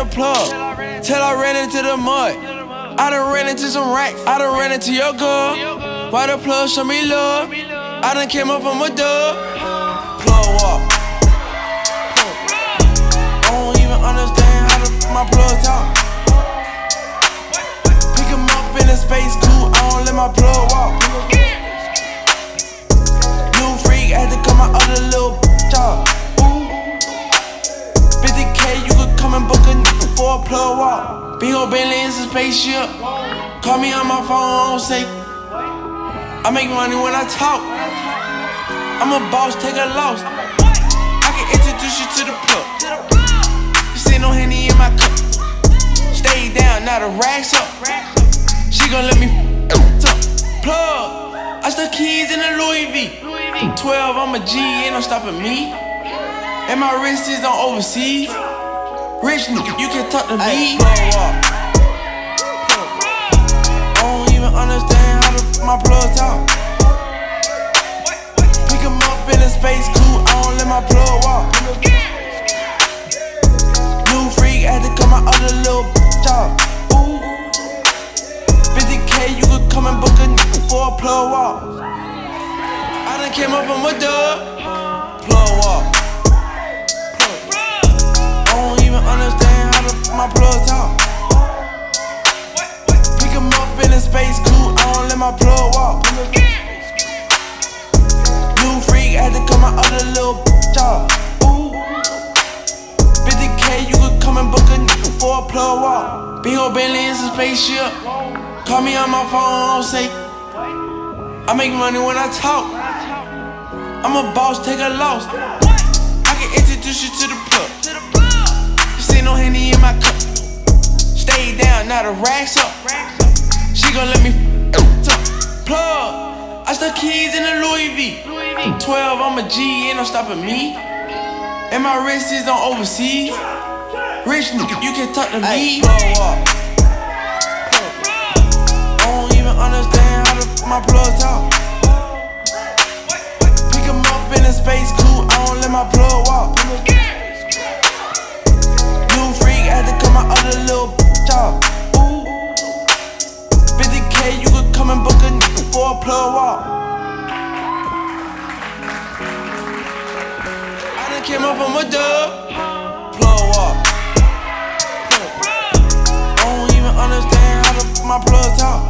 the plug, till I ran into the mud. I done ran into some racks, I done ran into your girl. Why the plug show me love? I done came up from a dub. Plug walk. I don't even understand how to my plug talk. Pick him up in a space cool, I don't let my plug walk. New freak, I had to cut my other little job. 50K, you could come and book a for a plug walk. Big ol' Bentley is a spaceship. Call me on my phone, don't say. I make money when I talk. I'm a boss, take a loss. I can introduce you to the plug. You see no Henny in my cup. Stay down, now the rack's up. She gon' let me up. Plug, I stuck keys in a Louis V. 12, I'm a G, ain't no stopping me. And my wrist is on overseas. Rich nigga, you can talk to me. I don't even understand how to my plug talk. Pick him up in a space cool, I don't let my plug walk. New freak, I had to cut my other little job. 50K, you could come and book a for a plug walk. I done came up from a dub. Plug walk. I don't even understand how to my plug talk. Pick him up in a space cool, I don't let my plug walk. New freak, I had to cut my other little job. 50K, you could come and book a for a plug walk. Big ol' Bentley is a spaceship. Call me on my phone, say. I make money when I talk. I'm a boss, take a loss. I can introduce you to the plug. You see no Henny in my cup. Stay down, now the rack's up. She gon' let me plug. I stuck keys in a Louis V. 12, I'm a G, ain't no stopping me. And my wrist is on overseas. Rich nigga, you can talk to me. Plug walk. I don't even understand how to my plug talk. Pick him up in a space cool, I don't let my plug walk. New freak, I had to cut my other little job. You could come and book a for a plug walk. I done came up from a dub. Plug walk. I don't even understand how to my plug talk.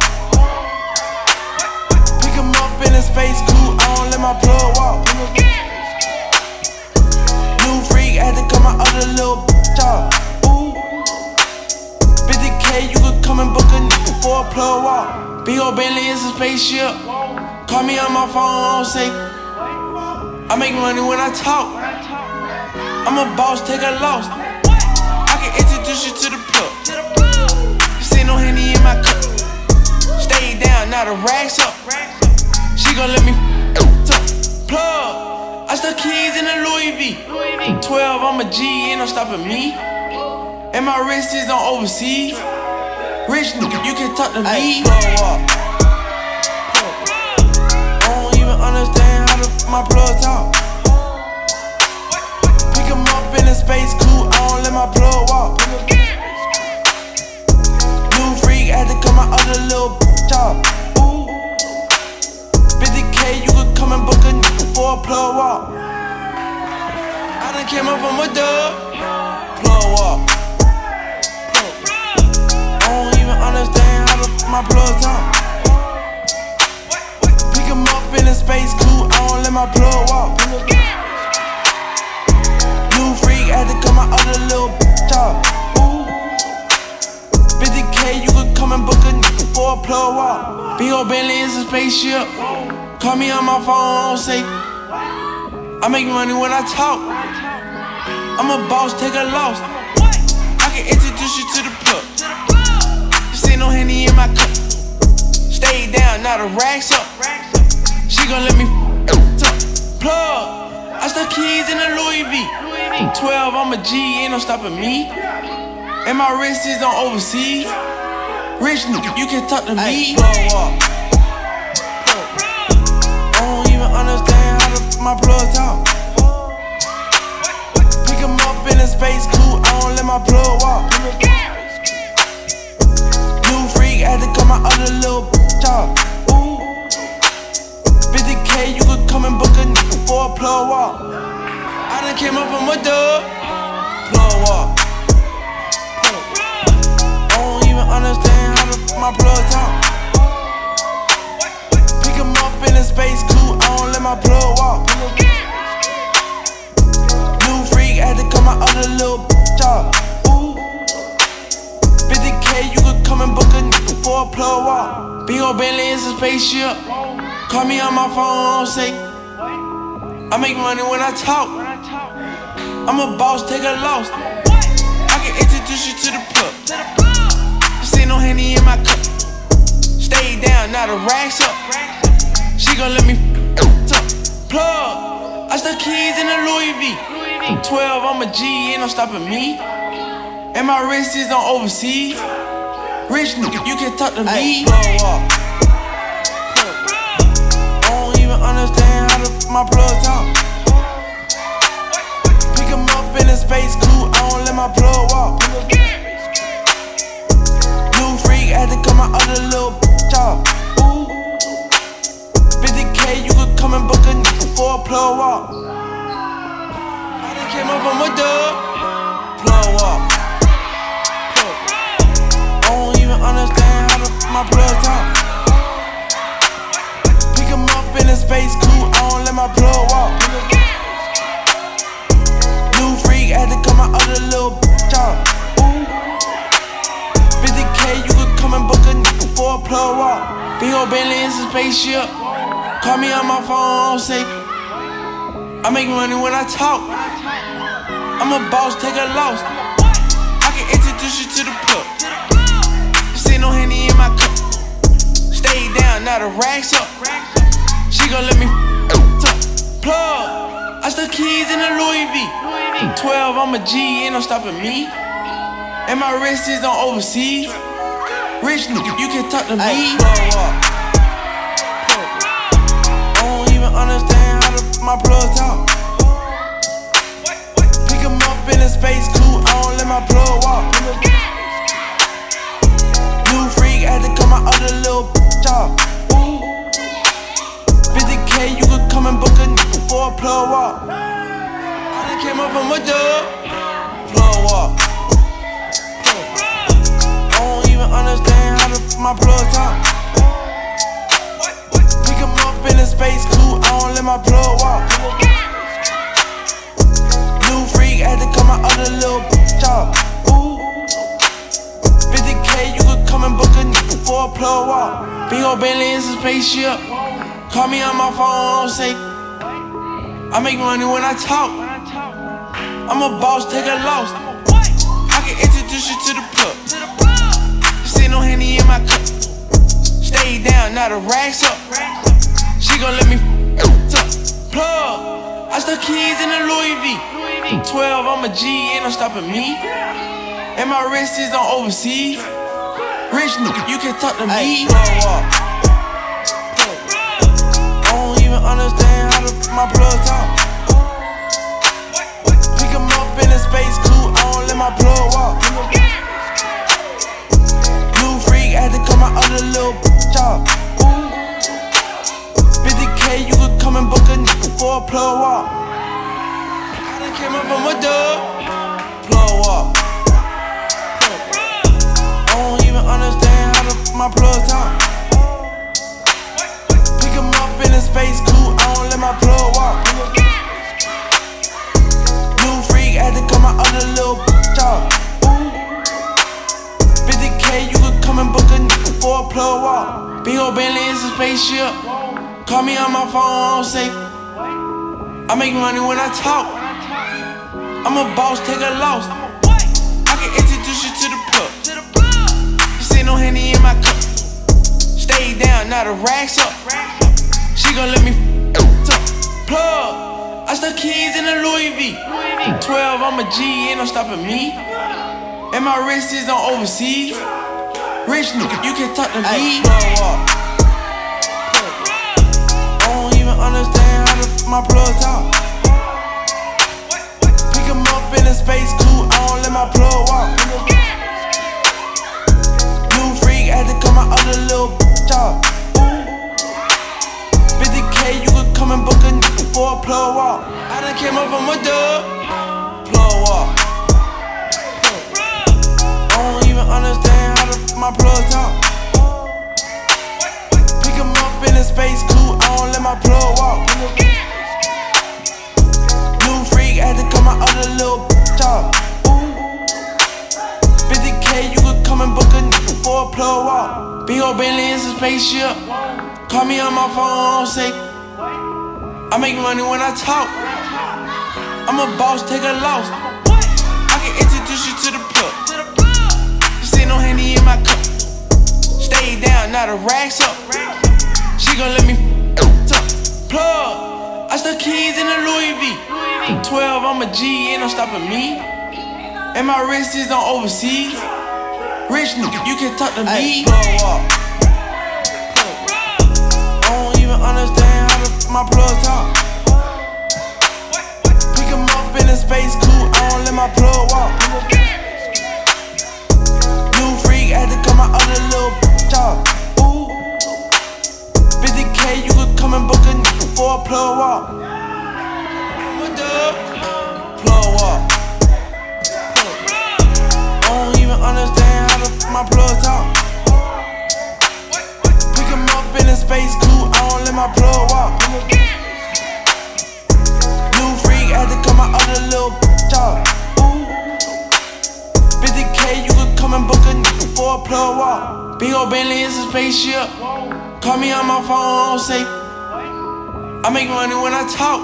Pick him up in a space cool, I don't let my plug walk. New freak, I had to cut my other little job. 50K, you could come and book a for a plug walk. Big ol' Bentley is a spaceship. Call me on my phone, say. I make money when I talk. I'm a boss, take a loss. I can introduce you to the plug. You see no Henny in my cup. Stay down, now the rack's up. She gon' let me plug. I stuck keys in a Louis V. 12, I'm a G, ain't no stopping me. And my wrist is on overseas. Rich nigga, you can talk to me. Plug walk. I don't even understand how to my plug talk. Pick him up in a space cool, I don't let my plug walk. New freak, I had to cut my other little job. 50K, you could come and book a for a plug walk. I done came up from a dub. Plug walk. Understand how to my plug talk. Pick him up in a space cool, I don't let my plug walk. New freak, I had to cut my other little job. 50K, you could come and book a for a plug walk. Big ol' Bentley is a spaceship. Call me on my phone, say. I make money when I talk. I'm a boss, take a loss. I can introduce you to the plug. No Henny in my cup. Stay down, now the rack's up. She gon' let me plug. I stuck keys in a Louis V. 12, I'm a G, ain't no stopping me. And my wrist is on overseas. Rich nigga, you can talk to me. Plug walk. I don't even understand how to my plug talk. Pick him up in a space cool, I don't let my plug walk. my other little bitch out. Ooh, 50K, you could come and book a nigga for a plug walk. I done came up from a dub, plug walk. I don't even understand how to my plug talk. Pick him up in a space coupe, I don't let my plug walk. New freak, had to cut my other little bitch out. Plug walk. Big ol' Bentley is a spaceship. Call me on my phone, say I make money when I talk. I'm a boss, take a loss. I can introduce you to the plug. This ain't no Henny in my cup. Stay down, now the racks up. She gon' let me f*** plug. I stuck keys in a Louis V. 12, I'm a G, ain't no stopping me. And my wrist is on overseas. Rich nigga, you can talk to me. Plug walk. I don't even understand how to my plug talk. Pick him up in a space cool, I don't let my plug walk. New freak, I had to cut my other little bitch off. Ooh, 50K, you could come and book a nigga for a plug walk. I done came up from a dub, plug walk. Understand how to my plug talk. Pick him up in a space cool, I don't let my plug walk. New freak, had to cut my other little bitch off. Ooh, 50K, you could come and book a nigga for a plug walk. Big ol' Bentley is a spaceship. Call me on my phone, say I make money when I talk. I'm a boss, take a loss. I can introduce you to the plug. No Henny in my cup. Stay down, now the racks up. She gon' let me plug. I stuck keys in a Louis V. 12, I'm a G, ain't no stopping me. And my wrist is on overseas. Rich nigga, you can talk to me. Plug walk. I don't even understand how to my plug talk. Pick him up in a space cool, I don't let my plug walk. I had to cut my other little bitch off. Ooh, 50K, you could come and book a nigga for a plug walk. I done came up from a dub, plug walk. I don't even understand how to my plug talk. Pick him up in a space cool, I don't let my plug walk. New freak, I had to cut my other little bitch off. Ooh, 50K, you could come and book a nigga for a plug walk. Big ol' Bentley is a spaceship. Call me on my phone, say I make money when I talk. I'm a boss, take a loss. I can introduce you to the plug. This ain't no Henny in my cup. Stay down, now the racks up. She gon' let me plug. I stuck keys in a Louis V. 12, I'm a G, ain't no stopping me. And my wrist is on overseas. Rich nigga, you can talk to me. Plug walk. I don't even understand how to my plug talk. Pick him up in a space cool, I don't let my plug walk. New freak, I had to cut my other little bitch off. Ooh, 50K, you could come and book a nigga for a plug walk. I done came up from a dub, plug walk. Understand how to my plug talk. Pick him up in a space cool, I don't let my plug walk. New freak, I had to cut my other little bitch off. Ooh, 50K, you could come and book a nigga for a plug walk. Big ol' Bentley is a spaceship. Call me on my phone, say I make money when I talk. I'm a boss, take a loss. I can introduce you to the plug. No Henny in my cup. Stay down, now the racks up. She gon' let me plug. I stuck keys in a Louis V. 12, I'm a G, ain't no stopping me. And my wrist is on overseas. Rich nigga, you can talk to me. Plug walk. I don't even understand how to my plug talk. Pick him up in a space cool, I don't let my plug walk. I had to cut my other the little bitch off. 50K, you could come and book a nigga for a plug walk. I done came up from a dub. Plug walk. I don't even understand how to my plug talk. Pick him up in a space coupe, I don't let my plug walk. New freak, had to cut my other little bitch off. 50K, you could come and book a nigga for a plug walk. Big ol' Bentley is a spaceship. Call me on my phone, say I make money when I talk. I'm a boss, take a loss. I can introduce you to the plug. No handy in my cup. Stay down, now the racks up. She gon' let me plug. I stuck keys in a Louis V. 12, I'm a G, ain't no stopping me. And my wrist is on overseas. Rich nigga, you can talk to me. Plug walk. I don't even understand how to my plug talk. Pick him up in a space coupe, I don't let my plug walk. Had to cut my other little bitch off. Ooh, 50K, you could come and book a nigga for a plug walk. What the? Plug walk. I don't even understand how to my plug talk. Pick him up in a space coupe, I don't let my plug walk. New freak, had to cut my other little bitch off. And book a nigga for a plug walk. Big ol' Bentley is a spaceship. Call me on my phone, say I make money when I talk.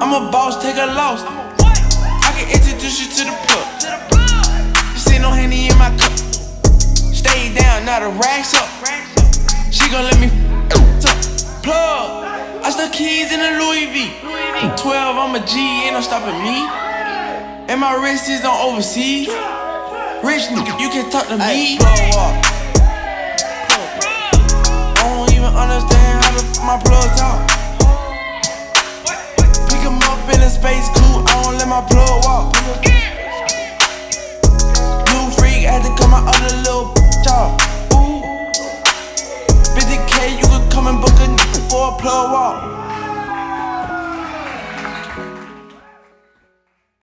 I'm a boss, take a loss. I can introduce you to the plug. You see no handy in my cup. Stay down, now the racks up. She gon' let me plug. I stuck keys in a Louis V. 12, I'm a G, ain't no stopping me. And my wrist is on overseas. Rich nigga, you can talk to me. Plug walk. I don't even understand how to my plug talk. Pick him up in a space coupe, I don't let my plug walk.